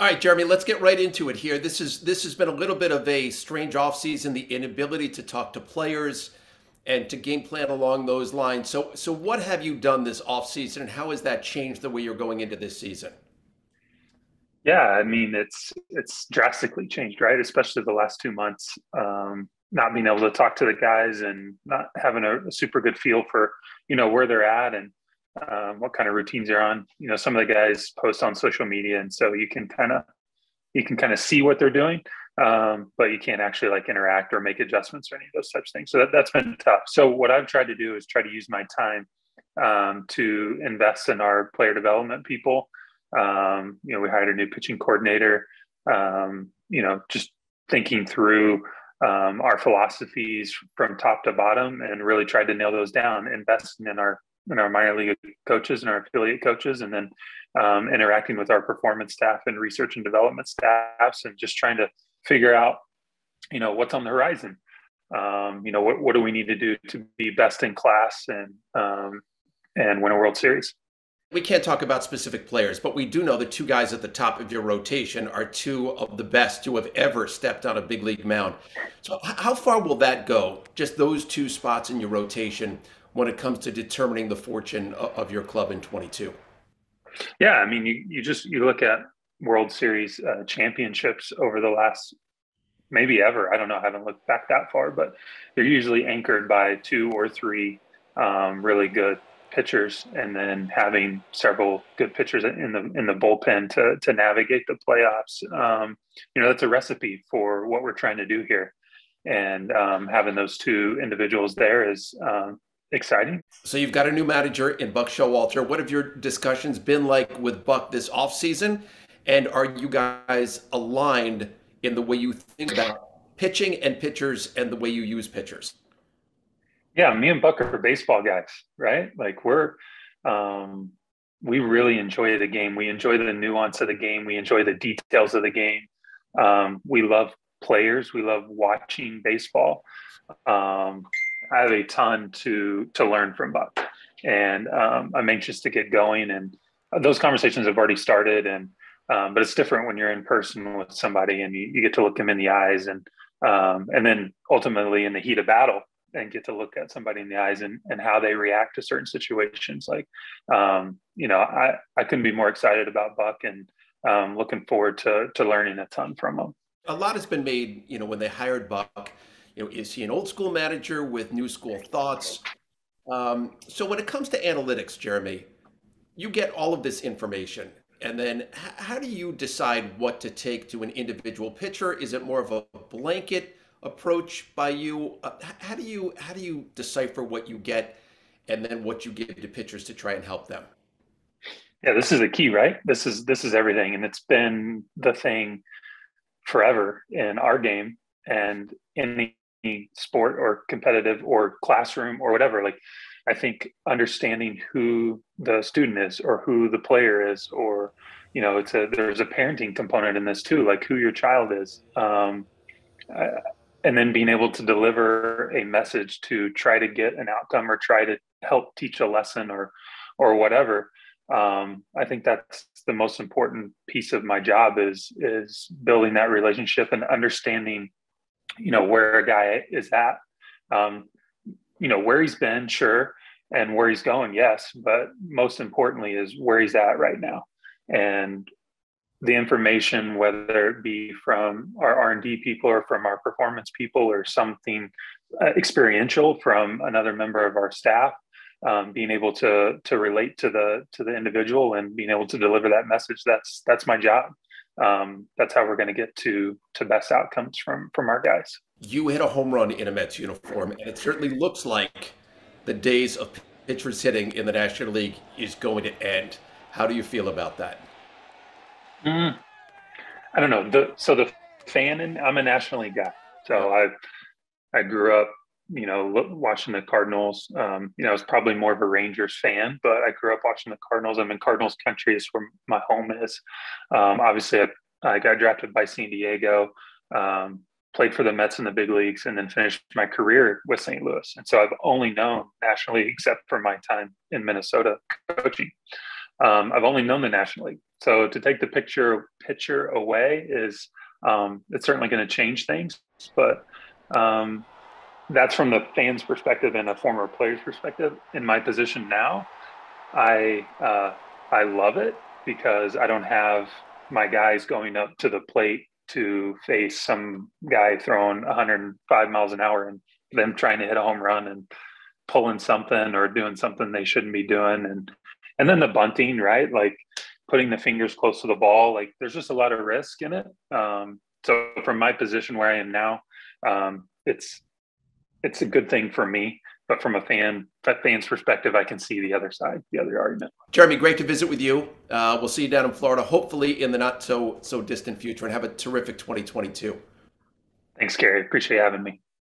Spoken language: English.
All right, Jeremy, let's get right into it here. This has been a little bit of a strange offseason, the inability to talk to players and to game plan along those lines. So what have you done this offseason, and how has that changed the way you're going into this season? Yeah, I mean, it's drastically changed, right? Especially the last 2 months, not being able to talk to the guys and not having a super good feel for, you know, where they're at and what kind of routines they're on. You know, some of the guys post on social media, and so you can kind of see what they're doing, but you can't actually like interact or make adjustments or any of those such things. So that's been tough. So what I've tried to do is try to use my time to invest in our player development people. You know, we hired a new pitching coordinator, you know, just thinking through our philosophies from top to bottom and really tried to nail those down, investing in our minor league coaches and our affiliate coaches, and then interacting with our performance staff and research and development staffs, and just trying to figure out, you know, what's on the horizon. You know, what do we need to do to be best in class and win a World Series? We can't talk about specific players, but we do know the two guys at the top of your rotation are two of the best to have ever stepped on a big league mound. So how far will that go, just those two spots in your rotation, when it comes to determining the fortune of your club in 22? Yeah, I mean, you look at World Series championships over the last, maybe ever, I don't know, I haven't looked back that far, but they're usually anchored by two or three really good pitchers, and then having several good pitchers in the bullpen to navigate the playoffs. You know, that's a recipe for what we're trying to do here, and having those two individuals there is exciting. So you've got a new manager in Buck Showalter. What have your discussions been like with Buck this offseason, and are you guys aligned in the way you think about pitching and pitchers and the way you use pitchers? Yeah, me and Buck are baseball guys, right? Like we really enjoy the game. We enjoy the nuance of the game. We enjoy the details of the game. We love players. We love watching baseball. I have a ton to learn from Buck, and I'm anxious to get going. And those conversations have already started. And but it's different when you're in person with somebody and you get to look them in the eyes, and then ultimately in the heat of battle, and get to look at somebody in the eyes and how they react to certain situations. Like, you know, I couldn't be more excited about Buck, and looking forward to learning a ton from him. A lot has been made, you know, when they hired Buck, you know, is he an old school manager with new school thoughts? So when it comes to analytics, Jeremy, you get all of this information, and then how do you decide what to take to an individual pitcher? Is it more of a blanket approach by you? How do you decipher what you get and then what you give to pitchers to try and help them? Yeah, this is the key, right? This is everything, and it's been the thing forever in our game and in any sport or competitive or classroom or whatever. Like, I think understanding who the student is or who the player is, or, you know, there's a parenting component in this too, like who your child is. And then being able to deliver a message to try to get an outcome or try to help teach a lesson or whatever. I think that's the most important piece of my job is building that relationship and understanding, you know, where a guy is at, you know, where he's been, sure, and where he's going, yes, but most importantly is where he's at right now. And the information, whether it be from our R&D people or from our performance people or something experiential from another member of our staff, being able to relate to the individual and being able to deliver that message, that's my job. That's how we're going to get to best outcomes from our guys. You hit a home run in a Mets uniform, and it certainly looks like the days of pitchers hitting in the National League is going to end. How do you feel about that? I don't know. So the fan, and I'm a National League guy. So I grew up, you know, watching the Cardinals. You know, I was probably more of a Rangers fan, but I grew up watching the Cardinals. I'm in Cardinals country, is where my home is. Obviously, I got drafted by San Diego, played for the Mets in the big leagues, and then finished my career with St. Louis. And so I've only known National League, except for my time in Minnesota coaching. I've only known the National League. So to take the pitcher away is, it's certainly going to change things, but that's from the fans' perspective and a former player's perspective. In my position now, I love it because I don't have my guys going up to the plate to face some guy throwing 105 miles an hour and them trying to hit a home run and pulling something or doing something they shouldn't be doing. And then the bunting, right? Like putting the fingers close to the ball, like there's just a lot of risk in it. So from my position where I am now, it's a good thing for me. But from a fan's perspective, I can see the other side, the other argument. Jeremy, great to visit with you. We'll see you down in Florida, hopefully in the not so distant future, and have a terrific 2022. Thanks, Gary. Appreciate you having me.